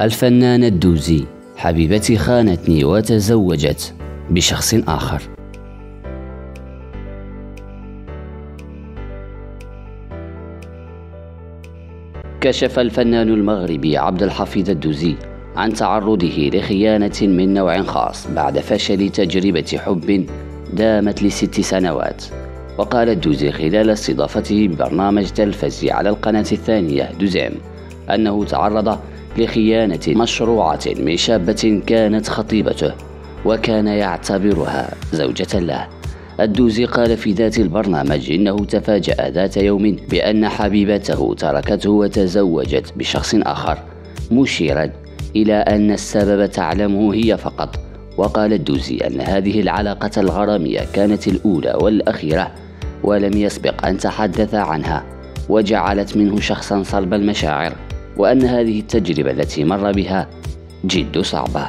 الفنانة الدوزي حبيبتي خانتني وتزوجت بشخص آخر. كشف الفنان المغربي عبد الحفيظ الدوزي عن تعرضه لخيانة من نوع خاص بعد فشل تجربة حب دامت ل6 سنوات. وقال الدوزي خلال استضافته ببرنامج تلفزي على القناة الثانية دوزيم أنه تعرض لخيانة مشروعة من شابة كانت خطيبته وكان يعتبرها زوجة له. الدوزي قال في ذات البرنامج إنه تفاجأ ذات يوم بأن حبيبته تركته وتزوجت بشخص آخر، مشيرا إلى أن السبب تعلمه هي فقط. وقال الدوزي أن هذه العلاقة الغرامية كانت الأولى والأخيرة ولم يسبق أن تحدث عنها، وجعلت منه شخصا صلب المشاعر، وأن هذه التجربة التي مر بها جد صعبة.